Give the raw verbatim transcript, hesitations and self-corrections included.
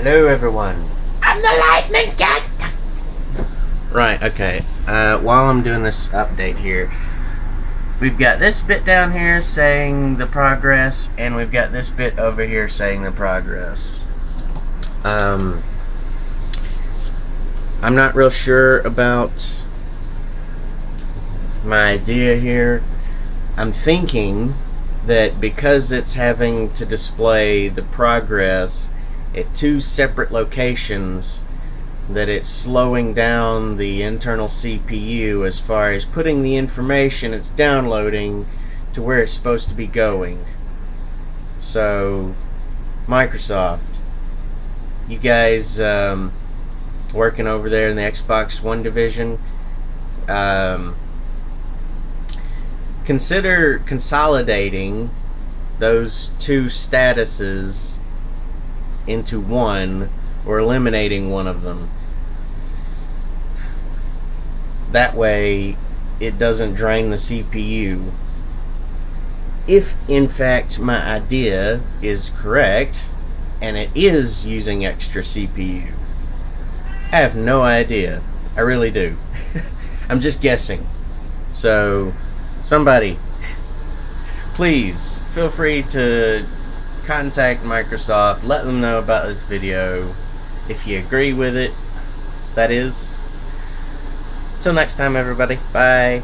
Hello everyone. I'm the Lightning Cat. Right, okay. Uh, while I'm doing this update here, we've got this bit down here saying the progress, and we've got this bit over here saying the progress. Um, I'm not real sure about my idea here. I'm thinking that because it's having to display the progress at two separate locations, that it's slowing down the internal C P U as far as putting the information it's downloading to where it's supposed to be going. So, Microsoft, you guys um, working over there in the Xbox One division, um, consider consolidating those two statuses into one, or eliminating one of them. That way it doesn't drain the C P U. If in fact my idea is correct and it is using extra C P U. I have no idea. I really do. I'm just guessing. So somebody, please feel free to contact Microsoft, let them know about this video, if you agree with it, that is. Till next time everybody, bye.